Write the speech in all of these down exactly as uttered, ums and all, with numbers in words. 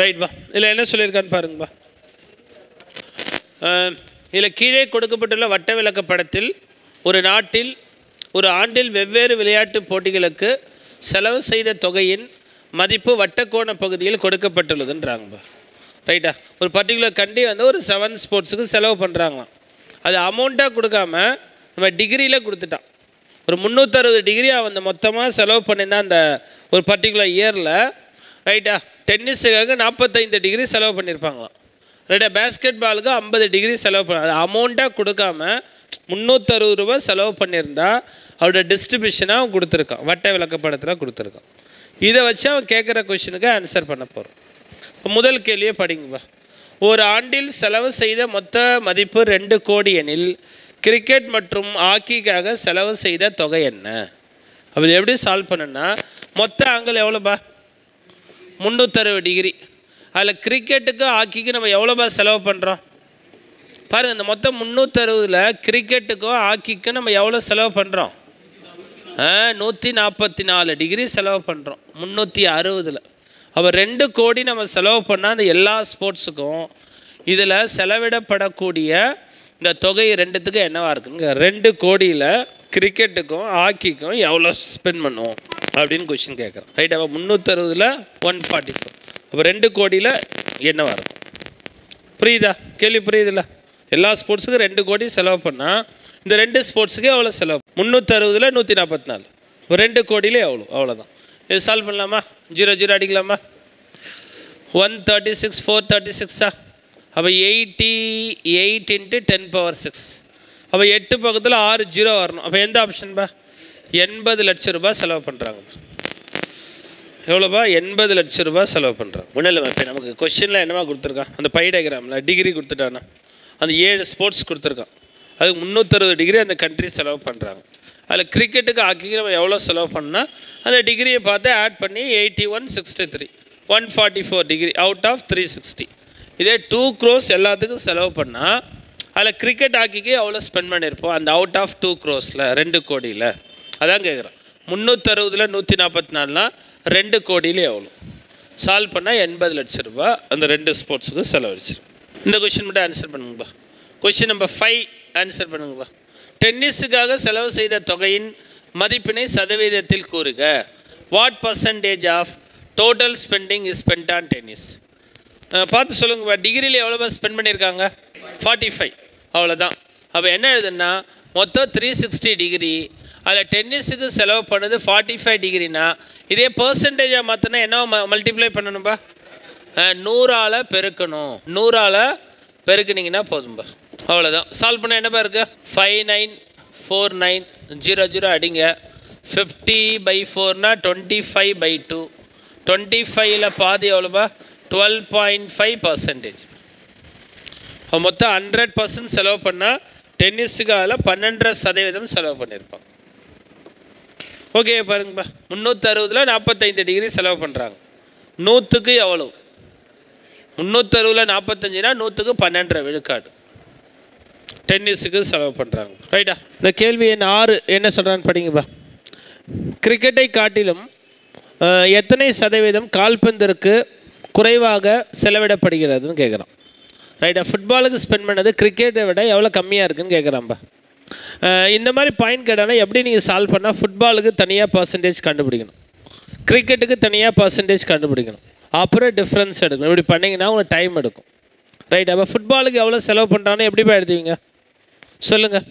Right, ba. Illa enna solirkan parunga ba. Illa kile kodukapattulla vatta vilakka padathil ஒரு நாட்டில் ஒரு ஆண்டில் வெவ்வேறு விளையாட்டு போட்டிகளுக்கு செலவு செய்த தொகையின் மதிப்பு வட்டக்கோண பகுதியில் கொடுக்கப்பட்டுள்ளதுன்றாங்க. ரைட்டா? ஒரு பர்టిక్యులர் கண்டி வந்து ஒரு செவன் ஸ்போர்ட்ஸ்க்கு செலவு பண்றாங்களாம். அது அமௌண்டா கொடுக்காம நம்ம டிகிரில கொடுத்துட்டான். ஒரு முந்நூற்று அறுபது டிகிரி அவன் மொத்தமா செலவு பண்ணினா அந்த ஒரு பர்టిక్యులர் இயர்ல ரைட்டா? டென்னிஸ்க்காக நாற்பத்தைந்து டிகிரி செலவு பண்ணிருப்பாங்களாம். ரைட்டா? பாஸ்கெட்பாலுக்கு ஐம்பது டிகிரி செலவு பண்ணாங்க. அமௌண்டா கொடுக்காம முந்நூற்று அறுபது ரூபாய் செலவு பண்ணியிருந்தா அவரோட டிஸ்ட்ரிபியூஷனாக அவன் கொடுத்துருக்கான், வட்ட விளக்கப்படத்தில் கொடுத்துருக்கான். இதை வச்சு அவன் கேட்குற கொஷினுக்கு ஆன்சர் பண்ண போகிறோம். முதல் கேள்வியை படிங்கப்பா. ஒரு ஆண்டில் செலவு செய்த மொத்த மதிப்பு ரெண்டு கோடி எனில் கிரிக்கெட் மற்றும் ஹாக்கிக்காக செலவு செய்த தொகை என்ன? அப்படி எப்படி சால்வ் பண்ணுன்னா மொத்த ஆங்கிள் எவ்வளோப்பா? முந்நூற்று அறுபது டிகிரி. அதில் கிரிக்கெட்டுக்கு ஹாக்கிக்கு நம்ம எவ்வளோப்பா செலவு பண்ணுறோம் பாருங்கள். இந்த மொத்தம் முந்நூற்று அறுபதுல கிரிக்கெட்டுக்கும் ஹாக்கிக்கும் நம்ம எவ்வளோ செலவு பண்ணுறோம்? நூற்றி நாற்பத்தி நாலு டிகிரி செலவு பண்ணுறோம் முந்நூற்றி அறுபதில். அப்போ ரெண்டு கோடி நம்ம செலவு பண்ணால் அந்த எல்லா ஸ்போர்ட்ஸுக்கும் இதில் செலவிடப்படக்கூடிய இந்த தொகை ரெண்டுத்துக்கும் என்னவாக இருக்குங்க? ரெண்டு கோடியில் கிரிக்கெட்டுக்கும் ஹாக்கிக்கும் எவ்வளோ ஸ்பெண்ட் பண்ணுவோம் அப்படின்னு கொஷின் கேட்குறோம். ரைட். அப்போ முந்நூற்று அறுபதில் ஒன் ஃபார்ட்டி ஃபோர். அப்போ ரெண்டு கோடியில் என்னவாக இருக்கும்? புரியுதா? கேள்வி புரியுதுல்ல? எல்லா ஸ்போர்ட்ஸுக்கும் ரெண்டு கோடி செலவு பண்ணால் இந்த ரெண்டு ஸ்போர்ட்ஸுக்கே எவ்வளோ செலவு? முந்நூற்று அறுபதில் நூற்றி நாற்பத்தி நாலு இப்போ ரெண்டு கோடியிலே எவ்வளோ? அவ்வளோதான். இது சால்வ் பண்ணலாமா? ஜீரோ ஜீரோ அடிக்கலாமா? One thirty six four thirty சிக்ஸா? அப்போ eighty eight into ten power six. அப்போ எட்டு பக்கத்தில் ஆறு ஜீரோ வரணும். அப்போ எந்த ஆப்ஷன்பா? எண்பது லட்ச ரூபாய் செலவு பண்ணுறாங்க. எவ்வளோப்பா? எண்பது லட்ச ரூபாய் செலவு பண்ணுறாங்க. ஒன்றும் இல்லை. இப்போ நமக்கு கொஸ்டினில் என்னவா கொடுத்துருக்கான்? அந்த பை டயக்ராமில் டிகிரி கொடுத்துட்டானா அந்த ஏழு ஸ்போர்ட்ஸ் கொடுத்துருக்கான். அதுக்கு முந்நூற்று அறுபது டிகிரி அந்த கண்ட்ரி செலவு பண்ணுறாங்க. அதில் கிரிக்கெட்டுக்கு ஹாக்கிக்கு நம்ம எவ்வளோ செலவு பண்ணால் அந்த டிகிரியை பார்த்து ஆட் பண்ணி eighty one sixty three one forty four degree out of three sixty. இதே டூ க்ரோஸ் எல்லாத்துக்கும் செலவு பண்ணால் அதில் கிரிக்கெட் ஹாக்கிக்கு எவ்வளோ ஸ்பெண்ட் பண்ணியிருப்போம் அந்த அவுட் ஆஃப் டூ க்ரோஸில்? ரெண்டு கோடியில். அதான் கேட்குறேன். முந்நூற்று அறுபதில் நூற்றி நாற்பத்தி நாலுனா ரெண்டு கோடியில் எவ்வளோ? சால்வ் பண்ணால் எண்பது லட்ச ரூபா அந்த ரெண்டு ஸ்போர்ட்ஸுக்கு செலவழிச்சு. இந்த கொஷின் மட்டும் ஆன்சர் பண்ணுங்கப்பா. கொஷின் நம்பர் ஃபைவ் ஆன்சர் பண்ணுங்கப்பா. டென்னிஸுக்காக செலவு செய்த தொகையின் மதிப்பினை சதவீதத்தில் கூறுக. What percentage of total spending is spend on tennis? பார்த்து சொல்லுங்கப்பா. டிகிரியில் எவ்வளோவா ஸ்பெண்ட் பண்ணியிருக்காங்க? Forty five. அவ்வளோதான். அப்போ என்ன எழுதுன்னா மொத்தம் த்ரீ சிக்ஸ்டி டிகிரி அதில் டென்னிஸுக்கு செலவு பண்ணுது ஃபார்ட்டி ஃபைவ் டிகிரினா இதே பர்சன்டேஜாக மாற்றினா என்ன மல்டிப்ளை பண்ணணும்பா? நூறால் பெருக்கணும். நூறால் பெருக்குனிங்கன்னா போதும்பா. அவ்வளோதான். சால்வ் பண்ண என்னப்பா இருக்குது? Five nine four nine zero zero அடிங்க. ஃபிஃப்டி பை ஃபோர்னா twenty five by two. Twenty ஃபைவ்ல பாதி எவ்வளோப்பா? Twelve point five percentage. மொத்தம் ஹண்ட்ரட் பர்சன்ட் செலவு பண்ணால் டென்னிஸுக்கு அதில் பன்னெண்டரை சதவீதம் செலவு பண்ணியிருப்பான். ஓகே பாருங்கப்பா. முந்நூற்றறுபதில் நாற்பத்தைந்து டிகிரி செலவு பண்ணுறாங்க. நூற்றுக்கு எவ்வளோ? முந்நூற்றறுபதில் நாற்பத்தஞ்சுனா நூற்றுக்கு பன்னெண்டரை விழுக்காடு டென்னிஸுக்கு செலவு பண்ணுறாங்க. ரைட்டா? இந்த கேள்வி எண் ஆறு என்ன சொல்கிறான்னு படிங்கப்பா. கிரிக்கெட்டை காட்டிலும் எத்தனை சதவீதம் கால்பந்திற்கு குறைவாக செலவிடப்படுகிறதுன்னு கேட்குறான். ரைட்டா? ஃபுட்பாலுக்கு ஸ்பெண்ட் பண்ணது கிரிக்கெட்டை விட எவ்வளோ கம்மியாக இருக்குதுன்னு கேட்குறாம்பா. இந்த மாதிரி பாயிண்ட் கேட்டானா எப்படி நீங்கள் சால்வ் பண்ணால் ஃபுட்பாலுக்கு தனியாக பர்சன்டேஜ் கண்டுபிடிக்கணும், கிரிக்கெட்டுக்கு தனியாக பர்சன்டேஜ் கண்டுபிடிக்கணும், அப்புறம் டிஃப்ரென்ஸ் எடுக்கணும். இப்படி பண்ணிங்கன்னா உங்களுக்கு டைம் எடுக்கும். ரைட். அப்போ ஃபுட்பாலுக்கு எவ்வளோ செலவு பண்ணுறான்னு எப்படி போய் எடுத்துவீங்க சொல்லுங்கள்.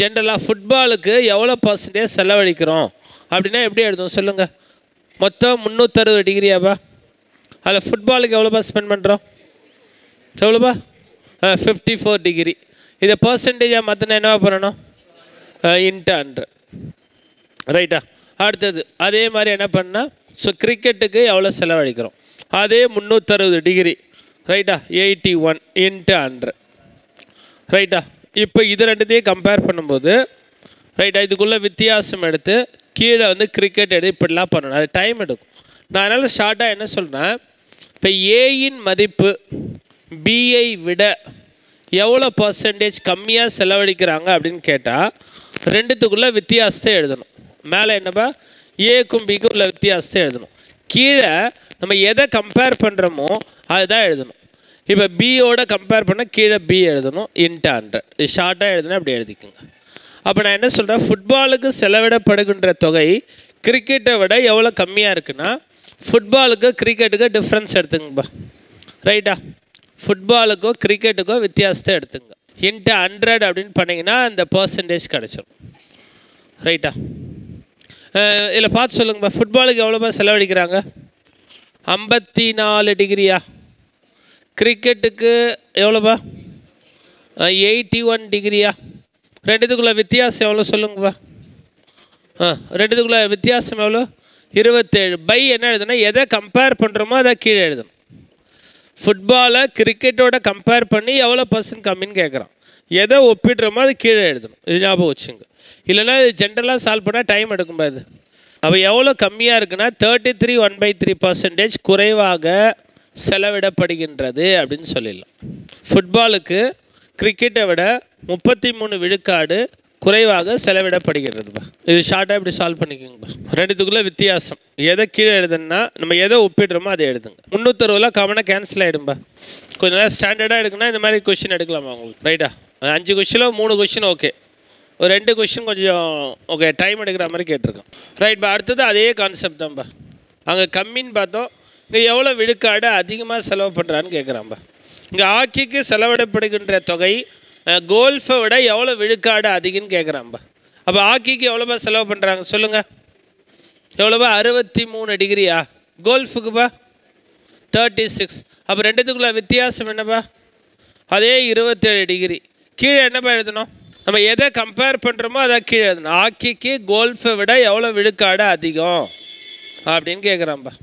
ஜென்ரலாக ஃபுட்பாலுக்கு எவ்வளோ பர்சன்டேஜ் செலவழிக்கிறோம் அப்படின்னா எப்படி எடுத்தோம் சொல்லுங்கள். மொத்தம் முந்நூற்றறுபது டிகிரியாப்பா. அதில் ஃபுட்பாலுக்கு எவ்வளோப்பா ஸ்பெண்ட் பண்ணுறோம்? எவ்வளோப்பா? Fifty four degree. இதை பர்சன்டேஜாக மாற்றினா என்னவா பண்ணணும்? Into hundred. ரைட்டா? அடுத்தது அதே மாதிரி என்ன பண்ணால் ஸோ கிரிக்கெட்டுக்கு எவ்வளோ செலவழிக்கிறோம் அதே முந்நூற்றறுபது டிகிரி. ரைட்டா? Eighty one into hundred. ரைட்டா? இப்போ இது ரெண்டுத்தையும் கம்பேர் பண்ணும்போது ரைட்டா இதுக்குள்ளே வித்தியாசம் எடுத்து கீழே வந்து கிரிக்கெட் எடுத்து இப்படிலாம் பண்ணணும். அது டைம் எடுக்கும். நான் அதனால் ஷார்ட்டாக என்ன சொல்கிறேன், இப்போ ஏயின் மதிப்பு பிஐ விட எவ்வளோ பர்சன்டேஜ் கம்மியாக செலவழிக்கிறாங்க அப்படின்னு கேட்டால் ரெண்டுத்துக்குள்ளே வித்தியாசத்தை எழுதணும். மேலே என்னப்பா? ஏக்கும் பிக்கும் உள்ள வித்தியாசத்தை எழுதணும். கீழே நம்ம எதை கம்பேர் பண்ணுறோமோ அதுதான் எழுதணும். இப்போ பியோட கம்பேர் பண்ணால் கீழே பி எழுதணும் இன்டான்ற ஷார்ட்டாக எழுதுனா அப்படி எழுதிக்குங்க. அப்போ நான் என்ன சொல்கிறேன், ஃபுட்பாலுக்கு செலவிடப்படுகின்ற தொகை கிரிக்கெட்டை விட எவ்வளோ கம்மியாக இருக்குன்னா ஃபுட்பாலுக்கு கிரிக்கெட்டுக்கு டிஃப்ரென்ஸ் எடுத்துங்கப்பா, ரைட்டா? ஃபுட்பாலுக்கோ கிரிக்கெட்டுக்கோ வித்தியாசத்தை எடுத்துங்க. இன்ட்டு ஹண்ட்ரட் அப்படின்னு பண்ணிங்கன்னா அந்த பர்சன்டேஜ் கிடச்சிடும், ரைட்டா? இல்லை பார்த்து சொல்லுங்கப்பா, ஃபுட்பாலுக்கு எவ்வளோப்பா செலவழிக்கிறாங்க? ஐம்பத்தி நாலு டிகிரியா? கிரிக்கெட்டுக்கு எவ்வளோப்பா? Eighty one டிகிரியா? ரெண்டுத்துக்குள்ளே வித்தியாசம் எவ்வளோ சொல்லுங்கப்பா? ஆ, ரெண்டுத்துக்குள்ளே வித்தியாசம் எவ்வளோ? இருபத்தேழு. பை என்ன எழுதுனா எதை கம்பேர் பண்ணுறோமோ அதை கீழே எழுதணும். ஃபுட்பாலை கிரிக்கெட்டோட கம்பேர் பண்ணி எவ்வளோ பர்சன்ட் கம்மின்னு கேட்குறான், எதை ஒப்பிடுறோமோ அது கீழே எழுதணும். இது ஞாபகம் வச்சுங்க, இல்லைனா இது ஜென்ரலாக சால்வ் பண்ணால் டைம் எடுக்கும்பா. இது அப்போ எவ்வளோ கம்மியாக இருக்குன்னா thirty three one by three percentage குறைவாக செலவிடப்படுகின்றது அப்படின்னு சொல்லிடலாம். ஃபுட்பாலுக்கு கிரிக்கெட்டை விட முப்பத்தி மூணு விழுக்காடு குறைவாக செலவிடப்படுகிறதுப்பா. இது ஷார்ட்டாக இப்படி சால்வ் பண்ணிக்கோங்கப்பா. ரெண்டுத்துக்குள்ளே வித்தியாசம் எதை கீழே எழுதுன்னா நம்ம எதை ஒப்பிடுறோமோ அதை எழுதுங்க. முந்நூற்றறுபதுலாம் கவனம் கேன்சல் ஆகிடும்பா. கொஞ்சம் நல்லா ஸ்டாண்டர்டாக எடுக்குன்னா இந்த மாதிரி கொஷின் எடுக்கலாமா உங்களுக்கு, ரைட்டா? அஞ்சு கொஷினில் மூணு கொஷின் ஓகே, ஒரு ரெண்டு கொஷின் கொஞ்சம் ஓகே டைம் எடுக்கிற மாதிரி கேட்டிருக்கோம், ரைட்பா? அடுத்தது அதே கான்செப்ட் தான்ப்பா. அங்கே கம்மின்னு பார்த்தோம், இங்கே எவ்வளோ விழுக்காடு அதிகமாக செலவு பண்ணுறான்னு கேட்குறாம்பா. இங்கே ஹாக்கிக்கு செலவிடப்படுகின்ற தொகை கோல்ஃபை விட எவ்வளோ விழுக்காடு அதிகன்னு கேட்குறாம்பா. அப்போ ஹாக்கிக்கு எவ்வளோபா செலவு பண்ணுறாங்க சொல்லுங்கள், எவ்வளோபா? அறுபத்தி மூணு டிகிரியா? கோல்ஃபுக்குப்பா தேர்ட்டி சிக்ஸ். அப்போ ரெண்டுத்துக்குள்ள வித்தியாசம் என்னப்பா? அதே இருபத்தேழு டிகிரி. கீழே என்னப்பா எழுதணும்? நம்ம எதை கம்பேர் பண்ணுறோமோ அதை கீழே எழுதணும். ஹாக்கிக்கு கோல்ஃபை விட எவ்வளோ விழுக்காடு அதிகம் அப்படின்னு கேட்குறாம்பா.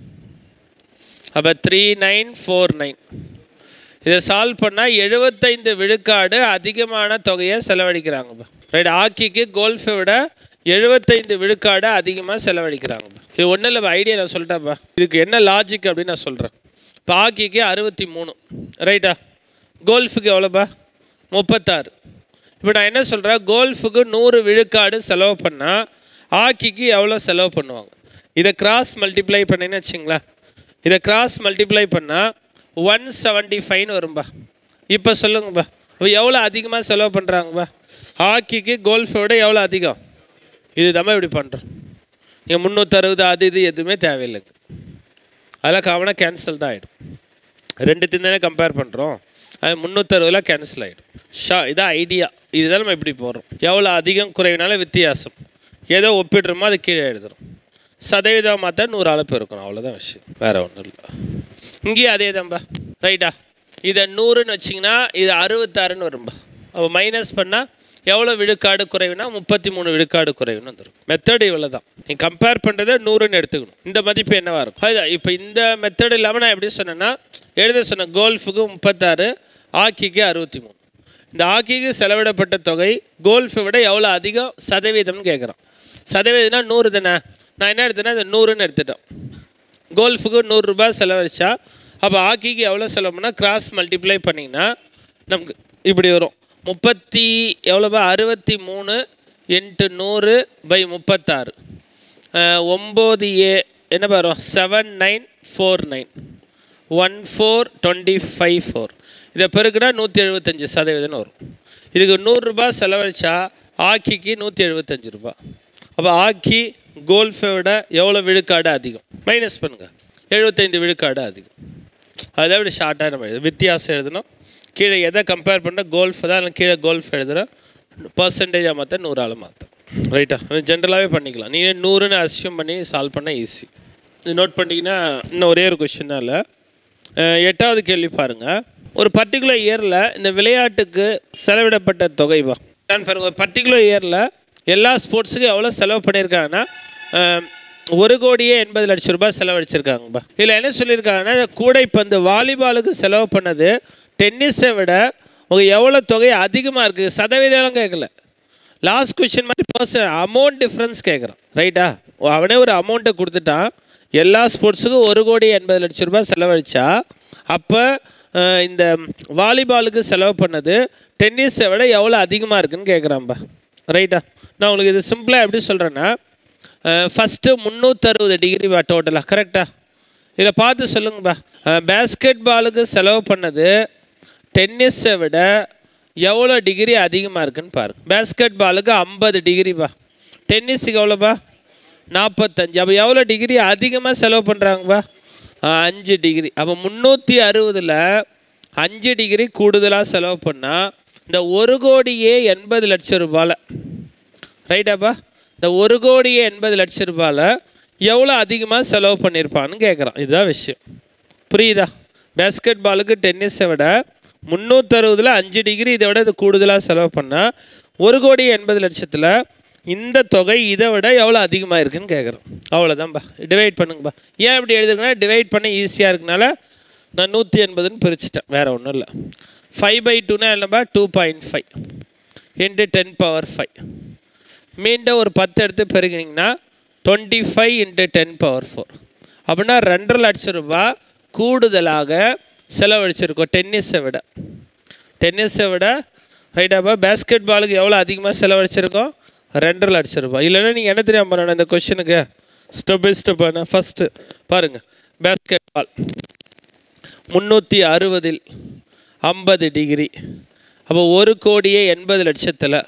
அப்போ த்ரீ நைன் ஃபோர் நைன் இதை சால்வ் பண்ணால் எழுபத்தைந்து விழுக்காடு அதிகமான தொகையை செலவழிக்கிறாங்கப்பா, ரைட்? ஹாக்கிக்கு கோல்ஃபை விட எழுபத்தைந்து விழுக்காடு அதிகமாக செலவழிக்கிறாங்கப்பா. இது ஒன்றும் இல்லைப்பா, ஐடியா நான் சொல்லிட்டேன்ப்பா. இதுக்கு என்ன லாஜிக் அப்படின்னு நான் சொல்கிறேன். இப்போ ஹாக்கிக்கு அறுபத்தி மூணு ரைட்டா? கோல்ஃபுக்கு எவ்வளோப்பா? முப்பத்தாறு. இப்போ நான் என்ன சொல்கிறேன், கோல்ஃபுக்கு நூறு விழுக்காடு செலவு பண்ணால் ஹாக்கிக்கு எவ்வளோ செலவு பண்ணுவாங்க? இதை கிராஸ் மல்டிப்ளை பண்ணின்னு வச்சிங்களா, இதை கிராஸ் மல்டிப்ளை பண்ணால் ஒன் செவன்ட்டி ஃபைவ்னு வரும்பா. இப்போ சொல்லுங்கப்பா, இப்போ எவ்வளோ அதிகமாக செலவு பண்ணுறாங்கப்பா? ஹாக்கிக்கு கோல்ஃபை விட எவ்வளோ அதிகம்? இது தான் இப்படி பண்ணுறோம். நீங்கள் முந்நூற்றறுபது அது இது எதுவுமே தேவையில்லைங்க, அதெல்லாம் கவனம் கேன்சல் தான் ஆகிடும். ரெண்டுத்தையும் தானே கம்பேர் பண்ணுறோம், அது முந்நூற்றறுபதுலாம் கேன்சல் ஆகிடும். ஷா இதான் ஐடியா. இதுதான் நம்ம இப்படி போடுறோம், எவ்வளோ அதிகம் குறைவினால வித்தியாசம், ஏதோ ஒப்பிடுறோமோ அது கீழே எழுதுறோம். சதவீதம் மாற்ற நூறு அளப்பு இருக்கணும், அவ்வளோதான் விஷயம், வேறு ஒன்றும் இல்லை. இங்கேயும் அதே தான்பா, ரைட்டா? இதை நூறுன்னு வச்சிங்கன்னா இது அறுபத்தாறுன்னு வரும்பா. அப்போ மைனஸ் பண்ணால் எவ்வளோ விழுக்காடு குறைவுனா முப்பத்தி மூணு விழுக்காடு குறைவுன்னு வந்துடும். மெத்தடு இவ்வளோ தான், நீங்கள் கம்பேர் பண்ணுறதை நூறுன்னு எடுத்துக்கணும். இந்த மதிப்பு என்னவாக இருக்கும் அதுதான். இப்போ இந்த மெத்தடு இல்லாமல் நான் எப்படி சொன்னேன்னா எழுத சொன்னேன், கோல்ஃபுக்கு முப்பத்தாறு, ஹாக்கிக்கு அறுபத்தி மூணு. இந்த ஹாக்கிக்கு செலவிடப்பட்ட தொகை கோல்ஃபை விட எவ்வளோ அதிகம் சதவீதம்னு கேட்குறான். சதவீதம்னா நூறு தானே, நான் என்ன எடுத்தேன்னா இந்த நூறுன்னு எடுத்துட்டேன். கோல்ஃபுக்கு நூறுரூபா செலவழிச்சா அப்போ ஹாக்கிக்கு எவ்வளோ செலவுனா கிராஸ் மல்டிப்ளை பண்ணிங்கன்னா நமக்கு இப்படி வரும். முப்பத்தி எவ்வளோபா? அறுபத்தி மூணு இன்ட்டு நூறு பை முப்பத்தாறு ஒம்பது ஏ என்ன வரும்? Seven nine four nine one four twenty five four. இதை பெருக்குன்னா நூற்றி எழுபத்தஞ்சி சதவீதம்னு வரும். இதுக்கு நூறுரூபா செலவழிச்சா ஹாக்கிக்கு நூற்றி எழுபத்தஞ்சி ரூபா. அப்போ ஹாக்கி கோல்ஃபை விட எவ்வளோ விழுக்காடு அதிகம்? மைனஸ் பண்ணுங்கள், எழுபத்தைந்து விழுக்காடு அதிகம். அதை விட ஷார்ட்டாக நம்ம எழுது வித்தியாசம் எழுதணும். கீழே எதை கம்பேர் பண்ணால் கோல்ஃப் தான், கீழே கோல்ஃப் எழுதுகிறேன். பர்சன்டேஜாக மாற்ற நூறால் மாற்ற, ரைட்டா? ஜென்ரலாகவே பண்ணிக்கலாம். நீங்கள் நூறுன்னு அசியூம் பண்ணி சால்வ் பண்ணால் ஈஸி. இது நோட் பண்ணிங்கன்னா இன்னும் ஒரே ஒரு கொஸ்டின் தான் இல்லை. எட்டாவது கேள்வி பாருங்கள். ஒரு பர்டிகுலர் இயரில் இந்த விளையாட்டுக்கு செலவிடப்பட்ட தொகைவா நான் பாருங்கள். ஒரு பர்டிகுலர் இயரில் எல்லா ஸ்போர்ட்ஸுக்கும் எவ்வளோ செலவு பண்ணியிருக்காங்கன்னா ஒரு கோடியே எண்பது லட்ச ரூபாய் செலவழிச்சிருக்காங்கப்பா. இதில் என்ன சொல்லியிருக்காங்கன்னா கூடைப்பந்து வாலிபாலுக்கு செலவு பண்ணது டென்னிஸை விட எவ்வளோ தொகை அதிகமாக இருக்குது, சதவீதம் கேட்கல. லாஸ்ட் கொஸ்டின் மாதிரி பர்சன் அமௌண்ட் டிஃப்ரென்ஸ் கேட்குறான், ரைட்டா? அவனே ஒரு அமௌண்ட்டை கொடுத்துட்டான். எல்லா ஸ்போர்ட்ஸுக்கும் ஒரு கோடி எண்பது லட்ச ரூபாய் செலவழிச்சா அப்போ இந்த வாலிபாலுக்கு செலவு பண்ணது டென்னிஸை விட எவ்வளோ அதிகமாக இருக்குதுன்னு கேட்குறான்ப்பா, ரைட்டா? நான் உங்களுக்கு இது சிம்பிளாக எப்படி சொல்கிறேன்னா ஃபஸ்ட்டு முந்நூற்றறுபது டிகிரிப்பா டோட்டலாக, கரெக்டாக? இதை பார்த்து சொல்லுங்கப்பா, பேஸ்கெட் பாலுக்கு செலவு பண்ணது டென்னிஸை விட எவ்வளோ டிகிரி அதிகமாக இருக்குன்னு பாருங்கள். பேஸ்கெட் பாலுக்கு ஐம்பது டிகிரிப்பா, டென்னிஸுக்கு எவ்வளோப்பா? நாற்பத்தஞ்சு. அப்போ எவ்வளோ டிகிரி அதிகமாக செலவு பண்ணுறாங்கப்பா? அஞ்சு டிகிரி. அப்போ முந்நூற்றி அறுபதில் அஞ்சு டிகிரி கூடுதலாக செலவு பண்ணால் இந்த ஒரு கோடியே எண்பது லட்சம் ரூபாயில், ரைட்டாப்பா, இந்த ஒரு கோடியே எண்பது லட்சம் ரூபாயில் எவ்வளோ அதிகமாக செலவு பண்ணியிருப்பான்னு கேட்குறான். இதுதான் விஷயம், புரியுதா? பேஸ்கெட் பாலுக்கு டென்னிஸை விட முந்நூற்றறுபதில் அஞ்சு டிகிரி இதை விட இது கூடுதலாக செலவு பண்ணால் ஒரு கோடி எண்பது லட்சத்தில் இந்த தொகை இதை விட எவ்வளோ அதிகமாக இருக்குதுன்னு கேட்குறோம். அவ்வளோதான்பா, டிவைட் பண்ணுங்கப்பா. ஏன் இப்படி எழுதுக்கன்னா டிவைட் பண்ண ஈஸியாக இருக்குனால நான் நூற்றி எண்பதுன்னு பிரிச்சுட்டேன், வேறு ஒன்றும் இல்லை. ஃபைவ் பை டூனா என்னப்பா? Two point five into ten power five. மீண்டும் ஒரு பத்து எடுத்து பெருகினீங்கன்னா twenty five into ten power four. அப்படின்னா ரெண்டரை லட்சம் ரூபா கூடுதலாக செலவழிச்சிருக்கோம் டென்னிஸை விட. டென்னிஸை விட, ரைட்டாப்பா, பேஸ்கெட் பாலுக்கு எவ்வளோ அதிகமாக செலவழிச்சிருக்கோம்? ரெண்டரை லட்சம் ரூபாய். இல்லைன்னா நீங்கள் என்ன தெரியாமல் பண்ணணும் இந்த கொஷனுக்கு, ஸ்டெப் பை ஸ்டெப்பான. ஃபஸ்ட்டு பாருங்கள், பேஸ்கெட் பால் முந்நூற்றி அறுபதில் ஐம்பது டிகிரி. அப்போ ஒரு கோடியே எண்பது லட்சத்தில்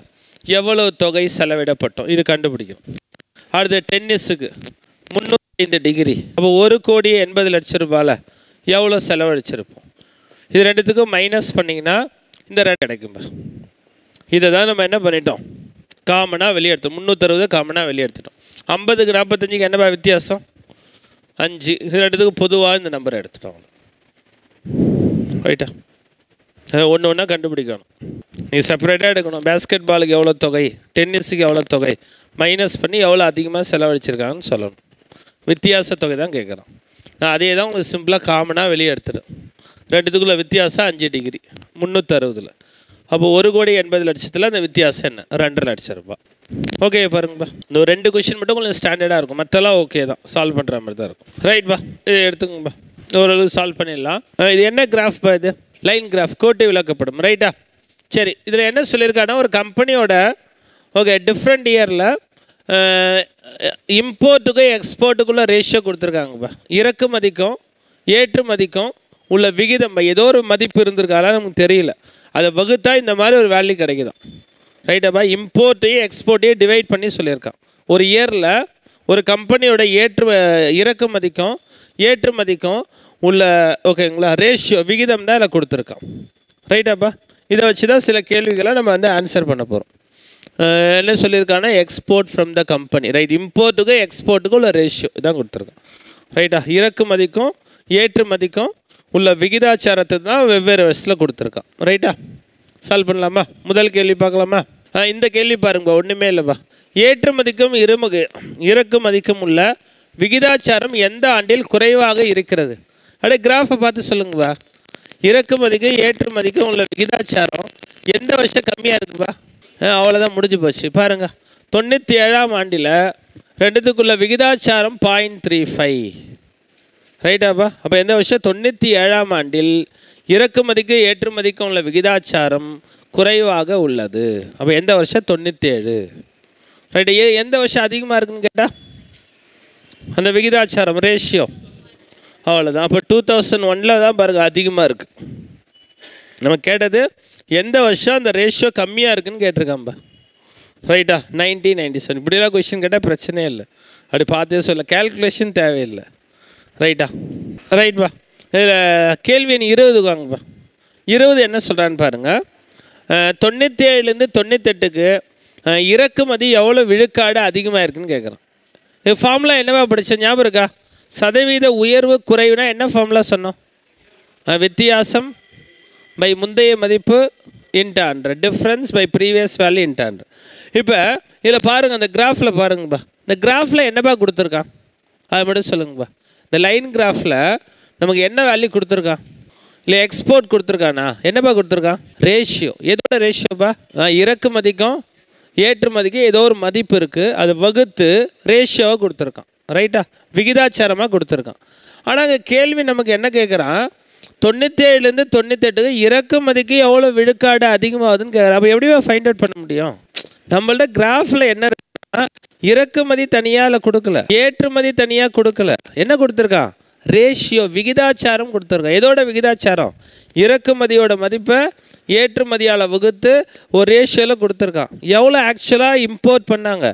எவ்வளோ தொகை செலவிடப்பட்டோம் இது கண்டுபிடிக்கும். அடுத்து டென்னிஸுக்கு முந்நூற்றி ஐந்து டிகிரி. அப்போ ஒரு கோடியே எண்பது லட்சம் ரூபாயில் எவ்வளோ செலவழிச்சிருப்போம்? இது ரெண்டுத்துக்கும் மைனஸ் பண்ணிங்கன்னா இந்த ரெண்டு கிடைக்கும்பா. இதை தான் நம்ம என்ன பண்ணிட்டோம், காமனாக வெளியே எடுத்தோம். முந்நூற்றறுபது காமனாக வெளியே எடுத்துட்டோம். ஐம்பதுக்கு நாற்பத்தஞ்சுக்கு என்னப்பா வித்தியாசம்? அஞ்சு. இது ரெண்டுத்துக்கு பொதுவாக இந்த நம்பரை எடுத்துட்டோம். ரைட்டா, ஒன்று ஒன்றா கண்டுபிடிக்கணும். நீ செப்பரேட்டாக எடுக்கணும். பேஸ்கெட் பாலுக்கு எவ்வளோ தொகை, டென்னிஸுக்கு எவ்வளோ தொகை, மைனஸ் பண்ணி எவ்வளோ அதிகமாக செலவழிச்சிருக்காங்கன்னு சொல்லணும். வித்தியாச தொகை தான் கேட்குறோம். நான் அதே தான் உங்களுக்கு சிம்பிளாக காமனாக வெளியே எடுத்துடும். ரெண்டுத்துக்குள்ளே வித்தியாசம் அஞ்சு டிகிரி முந்நூற்றறுபதில். அப்போ ஒரு கோடி எண்பது லட்சத்தில் அந்த வித்தியாசம் என்ன? ரெண்டரை லட்சம் ரூபா. ஓகே பாருங்கப்பா, இந்த ஒரு ரெண்டு கொஷின் மட்டும் உங்களுக்கு ஸ்டாண்டர்டாக இருக்கும். மற்றெல்லாம் ஓகே தான், சால்வ் பண்ணுற மாதிரி தான் இருக்கும். ரைட்பா, இதை எடுத்துக்கோங்கப்பா, ஓரளவு சால்வ் பண்ணிடலாம். இது என்ன கிராஃப்ப்பா? இது லைன் கிராஃப், கோட்டு விளக்கப்படும். ரைட்டா, சரி. இதில் என்ன சொல்லியிருக்காங்கன்னா ஒரு கம்பெனியோட ஓகே டிஃப்ரெண்ட் இயரில் இம்போர்ட்டுக்கும் எக்ஸ்போர்ட்டுக்குள்ளே ரேஷியோ கொடுத்துருக்காங்கப்பா. இறக்குமதிக்கும் ஏற்றுமதிக்கும் உள்ள விகிதம் ஏதோ ஒரு மதிப்பு இருந்திருக்கால, நமக்கு தெரியல. அதை வகுத்தா இந்த மாதிரி ஒரு வேல்யூ கிடைக்குதான். ரைட்டாப்பா, இம்போர்ட்டையும் எக்ஸ்போர்ட்டையும் டிவைட் பண்ணி சொல்லியிருக்கான். ஒரு இயரில் ஒரு கம்பெனியோட ஏற்று இறக்குமதிக்கும் ஏற்றுமதிக்கும் உள்ள ஓகேங்களா ரேஷியோ விகிதம் தான் இதில் கொடுத்துருக்கான். ரைட்டாப்பா, இதை வச்சு தான் சில கேள்விகளை நம்ம வந்து ஆன்சர் பண்ண போகிறோம். என்ன சொல்லியிருக்காங்கன்னா export from the company, right, இம்போர்ட்டுக்கும் எக்ஸ்போர்ட்டுக்கும் உள்ள ரேஷியோ இதான் கொடுத்துருக்கான். ரைட்டா, இறக்குமதிக்கும் ஏற்றுமதிக்கும் உள்ள விகிதாச்சாரத்தை தான் வெவ்வேறு வயசில் கொடுத்துருக்கான். ரைட்டா, சால்வ் பண்ணலாமா? முதல் கேள்வி பார்க்கலாமா? இந்த கேள்வி பாருங்கப்பா, ஒன்றுமே இல்லைப்பா. ஏற்றுமதிக்கும் இருமுக இறக்குமதிக்கும் உள்ள விகிதாச்சாரம் எந்த ஆண்டில் குறைவாக இருக்கிறது? அப்படியே கிராஃபை பார்த்து சொல்லுங்கப்பா. இறக்குமதிக்கும் ஏற்றுமதிக்கும் உள்ள விகிதாச்சாரம் எந்த வருஷம் கம்மியாக இருக்குப்பா? அவ்வளோதான், முடிஞ்சு போச்சு. பாருங்கள், தொண்ணூற்றி ஏழாம் ஆண்டில் ரெண்டுத்துக்குள்ள விகிதாச்சாரம் பாயிண்ட் த்ரீ ஃபைவ். ரைட்டாப்பா, அப்போ எந்த வருஷம்? தொண்ணூற்றி ஏழாம் ஆண்டில் இறக்குமதிக்கும் ஏற்றுமதிக்கும் உள்ள விகிதாச்சாரம் குறைவாக உள்ளது. அப்போ எந்த வருஷம்? தொண்ணூற்றி ஏழு. ரைட்டு, ஏ எந்த வருஷம் அதிகமாக இருக்குன்னு கேட்டால் அந்த விகிதாச்சாரம் ரேஷியோ அவ்வளோதான். அப்போ டூ தௌசண்ட் ஒனில் தான் பாருங்கள் அதிகமாக இருக்குது. நம்ம கேட்டது எந்த வருஷம் அந்த ரேஷியோ கம்மியாக இருக்குதுன்னு கேட்டிருக்காம்பா. ரைட்டா, நைன்டீன் நைன்டி செவன் இப்படிலாம் கொஷின் கேட்டால் பிரச்சனையே இல்லை. அப்படி பார்த்தே சொல்ல கேல்குலேஷன் தேவையில்லை. ரைட்டா, ரைட்பா. இதில் கேள்வி எண் இருபதுக்குவாங்கப்பா. இருபது என்ன சொல்கிறான்னு பாருங்கள். தொண்ணூற்றி ஏழுலேருந்து தொண்ணூத்தெட்டுக்கு இறக்குமதி எவ்வளோ விழுக்காடு அதிகமாக இருக்குதுன்னு கேட்குறோம். இது ஃபார்முலா என்னவா படித்தோம் ஞாபகம் இருக்கா? சதவீத உயர்வு குறைவுனா என்ன ஃபார்முலா சொன்னோம்? வித்தியாசம் பை முந்தைய மதிப்பு into hundred, difference by previous value into hundred. இப்போ இதில் பாருங்கள், அந்த கிராஃபில் பாருங்கப்பா. இந்த கிராஃபில் என்னப்பா கொடுத்துருக்கான் அது மட்டும் சொல்லுங்கப்பா. இந்த லைன் கிராஃபில் நமக்கு என்ன வேல்யூ கொடுத்துருக்கான்? இல்லை எக்ஸ்போர்ட் கொடுத்துருக்கானா? என்னப்பா கொடுத்துருக்கான்? ரேஷியோ. எதோட ரேஷியோப்பா? இறக்குமதிக்கும் ஏற்றுமதிக்கும் ஏதோ ஒரு மதிப்பு இருக்குது, அது வகுத்து ரேஷியோவாக கொடுத்துருக்கான். ரைட்டா, விகிதாச்சாரமாக கொடுத்துருக்கான். ஆனால் அங்கே கேள்வி நமக்கு என்ன கேட்குறான்? தொண்ணூற்றி ஏழுலேருந்து தொண்ணூத்தெட்டுக்கு இறக்குமதிக்கு எவ்வளோ விழுக்காடு அதிகமாகுதுன்னு கேட்குறான். அப்போ எப்படிவா ஃபைண்ட் அவுட் பண்ண முடியும்? நம்மள்ட்ட கிராஃபில் என்ன இருக்குன்னா இறக்குமதி தனியாக கொடுக்கல, ஏற்றுமதி தனியாக கொடுக்கல, என்ன கொடுத்துருக்கான்? ரேஷியோ விகிதாச்சாரம் கொடுத்துருக்காங்க. எதோட விகிதாச்சாரம்? இறக்குமதியோட மதிப்பை ஏற்றுமதியால் வகுத்து ஒரு ரேஷியோவில் கொடுத்துருக்கான். எவ்வளோ ஆக்சுவலாக இம்போர்ட் பண்ணாங்க,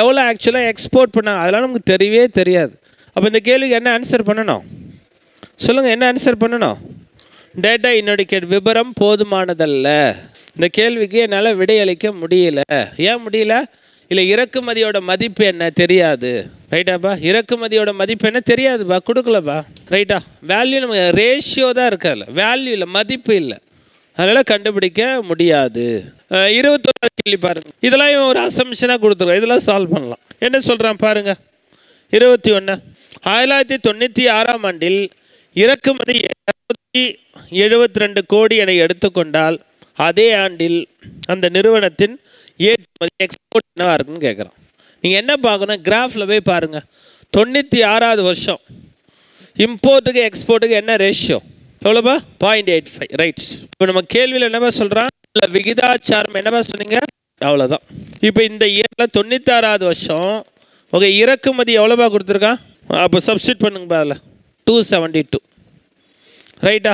எவ்வளோ ஆக்சுவலாக எக்ஸ்போர்ட் பண்ணாங்க, அதெல்லாம் நமக்கு தெரியவே தெரியாது. அப்போ இந்த கேள்விக்கு என்ன ஆன்சர் பண்ணணும்? சொல்லுங்கள், என்ன ஆன்சர் பண்ணணும்? டேட்டா இன்னொடிக்கேட், விபரம் போதுமானதல்ல. இந்த கேள்விக்கு என்னால் விடையளிக்க முடியல. ஏன் முடியல? இல்லை இறக்குமதியோட மதிப்பு என்ன தெரியாது. ரைட்டாப்பா, இறக்குமதியோட மதிப்பு என்ன தெரியாதுப்பா, கொடுக்கலப்பா. ரைட்டா, வேல்யூ நம்ம ரேஷியோ தான் இருக்காதுல்ல, வேல்யூ இல்லை, மதிப்பு இல்லை, அதனால் கண்டுபிடிக்க முடியாது. இருபத்தொரு கேள்வி பாருங்கள். இதெல்லாம் இவன் ஒரு அசம்ஷனாக கொடுத்துருக்கான், இதெல்லாம் சால்வ் பண்ணலாம். என்ன சொல்கிறான் பாருங்கள். இருபத்தி ஒன்று ஆயிரத்தி தொண்ணூற்றி ஆறாம் ஆண்டில் இறக்குமதி எழுநூற்றி எழுபத்தி ரெண்டு கோடி என எடுத்துக்கொண்டால் அதே ஆண்டில் அந்த நிறுவனத்தின் ஏற்றுமதி எக்ஸ்போர்ட் என்னவாக இருக்குன்னு கேட்குறான். நீங்கள் என்ன பார்க்கணும், கிராஃபில் போய் பாருங்கள். தொண்ணூற்றி ஆறாவது வருஷம் இம்போர்ட்டுக்கு எக்ஸ்போர்ட்டுக்கு என்ன ரேஷியோ? எவ்வளோப்பா? Point eight five. ரைட். இப்போ நம்ம கேள்வியில் என்னப்பா சொல்கிறான், இல்லை விகிதாச்சாரம் என்னப்பா சொன்னீங்க, அவ்வளோதான். இப்போ இந்த இயரில் தொண்ணூற்றி ஆறாவது வருஷம் ஓகே, இறக்குமதி எவ்வளோப்பா கொடுத்துருக்கான்? அப்போ சப்ஸ்டியூட் பண்ணுங்கப்பா, அதில் டூ செவன்ட்டி டூ ரைட்டா.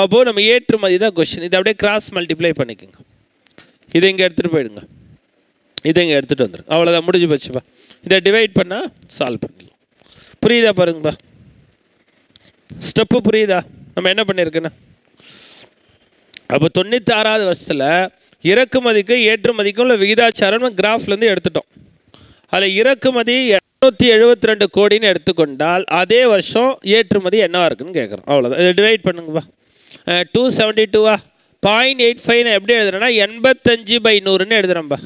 அப்போது நம்ம ஏற்றுமதி தான் கொஷின். இதை அப்படியே கிராஸ் மல்டிப்ளை பண்ணிக்கோங்க. இதை இங்கே எடுத்துகிட்டு போயிடுங்க, இதை இங்கே எடுத்துகிட்டு வந்துடுங்க, அவ்வளோதான், முடிஞ்சு போச்சுப்பா. இதை டிவைட் பண்ணால் சால்வ் பண்ணிடலாம். புரியுதா? பாருங்கப்பா, ஸ்டெப்பு புரியுதா நம்ம என்ன பண்ணியிருக்கேன்னா? அப்போ தொண்ணூற்றி ஆறாவது வருஷத்தில் இறக்குமதிக்கும் ஏற்றுமதிக்கும் உள்ள விகிதாச்சாரம் கிராஃப்லேருந்து எடுத்துட்டோம். அதில் இறக்குமதி நூற்றி எழுபத்தி ரெண்டு கோடின்னு எடுத்துக்கொண்டால் அதே வருஷம் ஏற்றுமதி என்னவாக இருக்குன்னு கேட்குறோம். அவ்வளோதான், இதை டிவைட் பண்ணுங்கப்பா. டூ செவன்ட்டி டூவா பாயிண்ட் எயிட் ஃபைவ் நான் எப்படி எழுதுறேன்னா எண்பத்தஞ்சு பை நூறுன்னு எழுதுகிறேன்ப்பா.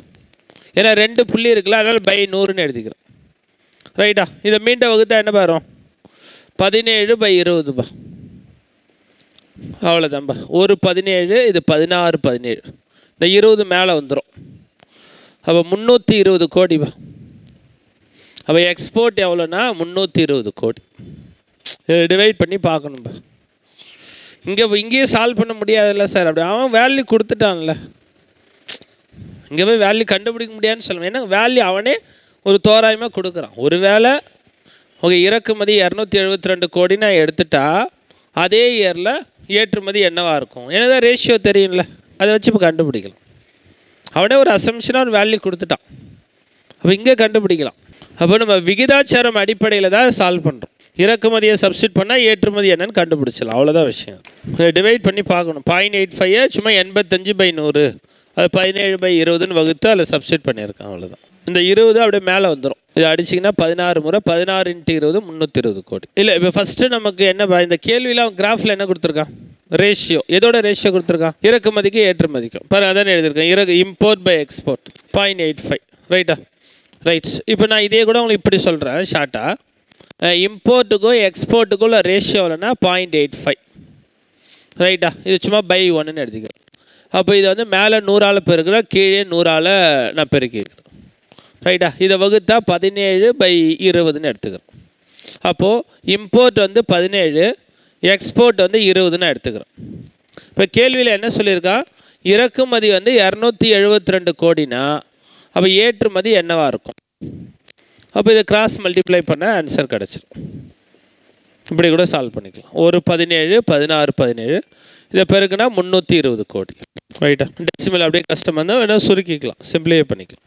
ஏன்னா ரெண்டு புள்ளி இருக்குல்ல, அதனால் பை நூறுன்னு எழுதிக்கிறேன். ரைட்டா, இதை மீண்ட வகுத்தா என்ன பாரு, பதினேழு பை இருபதுப்பா. அவ்வளோதான்ப்பா, ஒரு பதினேழு, இது பதினாறு பதினேழு, இந்த இருபது மேலே வந்துடும். அப்போ முந்நூற்றி இருபது கோடிப்பா. அப்போ எக்ஸ்போர்ட் எவ்வளோன்னா முந்நூற்றி இருபது கோடி. இதை டிவைட் பண்ணி பார்க்கணும்பா. இங்கே இங்கேயே சால்வ் பண்ண முடியாதுல்ல சார், அப்படி அவன் வேல்யூ கொடுத்துட்டான்ல, இங்கே போய் வேல்யூ கண்டுபிடிக்க முடியாதுன்னு சொல்லுவேன். ஏன்னா வேல்யூ அவனே ஒரு தோராயமாக கொடுக்குறான். ஒரு வேளை ஓகே இறக்குமதி இரநூத்தி எழுபத்தி ரெண்டு கோடி நான் எடுத்துட்டா அதே இயரில் ஏற்றுமதி என்னவாக இருக்கும், என்னதான் ரேஷியோ தெரியும்ல, அதை வச்சு இப்போ கண்டுபிடிக்கலாம். அவனே ஒரு அசம்ஷனாக ஒரு வேல்யூ கொடுத்துட்டான், அப்போ இங்கே கண்டுபிடிக்கலாம். அப்போ நம்ம விகிதாச்சாரம் அடிப்படையில் தான் சால்வ் பண்ணுறோம். இறக்குமதியை சப்ஸ்டியூட் பண்ணால் ஏற்றுமதி என்னன்னு கண்டுபிடிச்சலாம், அவ்வளோதான் விஷயம். டிவைட் பண்ணி பார்க்கணும். பாயிண்ட் எயிட் ஃபைவ் சும்மா எண்பத்தஞ்சு பை நூறு, அது பதினேழு பை இருபதுன்னு வகுத்து அதில் சப்ஸ்டியூட் பண்ணியிருக்கேன், அவ்வளோதான். இந்த இருபது அப்படியே மேலே வந்துடும். இது அடிச்சிங்கன்னா பதினாறு முறை பதினாறு இன்ட்டு இருபது முந்நூற்றி இருபது கோடி. இல்லை இப்போ ஃபஸ்ட்டு நமக்கு என்ன, இந்த கேள்வியில் அவன் கிராஃபில் என்ன கொடுத்துருக்கான், ரேஷியோ. எதோட ரேஷியோ கொடுத்துருக்கான்? இறக்குமதிக்கு ஏற்றுமதிக்கும். பாரு அதானே எழுதியிருக்கேன், இறக்கு import by export point eight five. ரைட்டா, ரைட்ஸ். இப்போ நான் இதே கூட உங்களுக்கு இப்படி சொல்கிறேன் ஷார்ட்டாக, இம்போர்ட்டுக்கும் எக்ஸ்போர்ட்டுக்குள்ள ரேஷியோ இல்லைன்னா பாயிண்ட் எயிட் ஃபைவ். ரைட்டா, இது சும்மா பை ஒன்றுன்னு எடுத்துக்கிறேன். அப்போ இதை வந்து மேலே நூறால் பெருக்கிறேன், கீழே நூறால் நான் பெருக்கிக்கிறேன். ரைட்டா, இதை வகுத்தா பதினேழு பை இருபதுன்னு எடுத்துக்கிறேன். அப்போது இம்போர்ட் வந்து பதினேழு, எக்ஸ்போர்ட் வந்து இருபதுன்னு எடுத்துக்கிறேன். இப்போ கேள்வியில் என்ன சொல்லியிருக்கான், இறக்குமதி வந்து இரநூத்தி எழுபத்தி ரெண்டு கோடினா அப்போ ஏற்றுமதி என்னவாக இருக்கும். அப்போ இதை கிராஸ் மல்டிப்ளை பண்ண ஆன்சர் கிடச்சிடும். இப்படி கூட சால்வ் பண்ணிக்கலாம். ஒரு பதினேழு பதினாறு பதினேழு, இதை பெருக்குன்னா முந்நூற்றி இருபது கோடி. ரைட்டா, டெசிமல் அப்படியே கஷ்டமாக இருந்தால் வேணால் சுருக்கிக்கலாம், சிம்பிளிஃபை பண்ணிக்கலாம்.